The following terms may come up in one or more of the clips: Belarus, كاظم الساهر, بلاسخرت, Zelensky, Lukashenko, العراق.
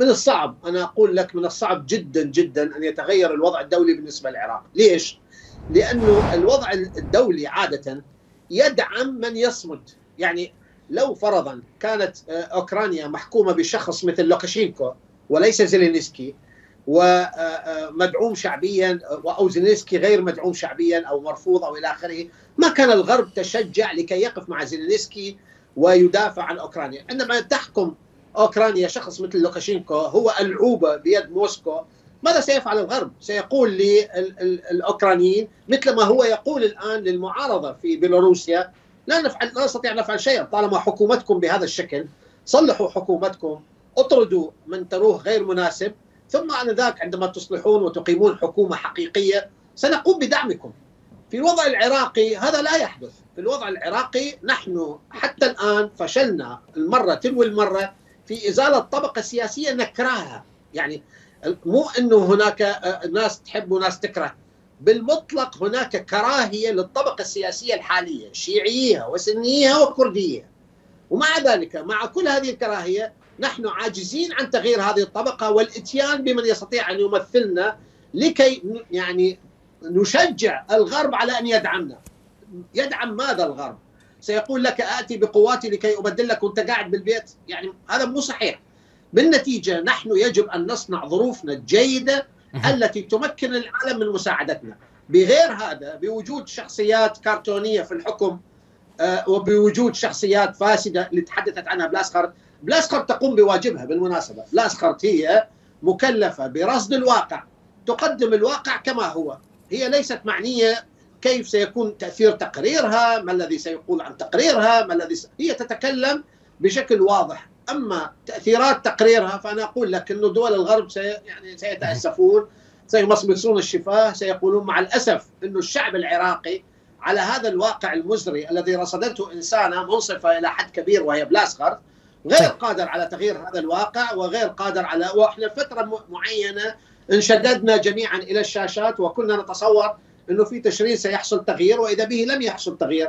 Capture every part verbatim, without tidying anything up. من الصعب، أنا أقول لك من الصعب جدا جدا أن يتغير الوضع الدولي بالنسبة للعراق. ليش؟ لأنه الوضع الدولي عادة يدعم من يصمد. يعني لو فرضا كانت أوكرانيا محكومة بشخص مثل لوكاشينكو وليس زيلينسكي، ومدعوم شعبيا، أو زيلينسكي غير مدعوم شعبيا أو مرفوض أو إلى آخره، ما كان الغرب تشجع لكي يقف مع زيلينسكي ويدافع عن أوكرانيا. عندما تحكم أوكرانيا شخص مثل لوكاشينكو هو ألعوبة بيد موسكو، ماذا سيفعل الغرب؟ سيقول للأوكرانيين مثل ما هو يقول الآن للمعارضة في بيلاروسيا: لا نفعل، لا نستطيع نفعل شيئا طالما حكومتكم بهذا الشكل، صلحوا حكومتكم، اطردوا من تروه غير مناسب، ثم على ذاك عندما تصلحون وتقيمون حكومة حقيقية سنقوم بدعمكم. في الوضع العراقي هذا لا يحدث. في الوضع العراقي نحن حتى الآن فشلنا المرة تلو المرة في إزالة طبقة سياسية نكرهها. يعني مو أنه هناك ناس تحب وناس تكره، بالمطلق هناك كراهية للطبقة السياسية الحالية، شيعيها وسنيها وكرديها، ومع ذلك مع كل هذه الكراهية نحن عاجزين عن تغيير هذه الطبقة والإتيان بمن يستطيع أن يمثلنا لكي يعني نشجع الغرب على أن يدعمنا. يدعم ماذا الغرب؟ سيقول لك آتي بقواتي لكي أبدل لك وأنت قاعد بالبيت؟ يعني هذا مو صحيح. بالنتيجة نحن يجب أن نصنع ظروفنا الجيدة التي تمكن العالم من مساعدتنا. بغير هذا، بوجود شخصيات كرتونية في الحكم وبوجود شخصيات فاسدة اللي تحدثت عنها بلاسخرت، بلاسخرت تقوم بواجبها بالمناسبة. بلاسخرت هي مكلفة برصد الواقع، تقدم الواقع كما هو، هي ليست معنية كيف سيكون تأثير تقريرها، ما الذي سيقول عن تقريرها، ما الذي س... هي تتكلم بشكل واضح. أما تأثيرات تقريرها فأنا أقول لك أن دول الغرب سي... يعني سيتأسفون، سيمصمصون الشفاه، سيقولون مع الأسف أن الشعب العراقي على هذا الواقع المزري الذي رصدته إنسانة منصفة إلى حد كبير وهي بلاسخرت غير قادر على تغيير هذا الواقع، وغير قادر على، وإحنا فترة معينة انشددنا جميعا إلى الشاشات وكنا نتصور أنه في تشرين سيحصل تغيير، وإذا به لم يحصل تغيير.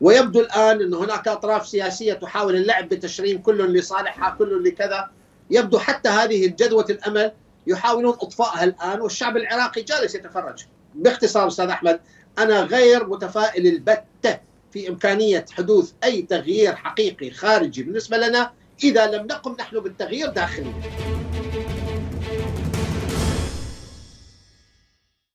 ويبدو الآن أن هناك أطراف سياسية تحاول اللعب بتشرين، كل لصالحها، كل لكذا. يبدو حتى هذه الجذوة الأمل يحاولون إطفائها الآن، والشعب العراقي جالس يتفرج. باختصار أستاذ أحمد، أنا غير متفائل البتة في إمكانية حدوث أي تغيير حقيقي خارجي بالنسبة لنا إذا لم نقم نحن بالتغيير داخليا.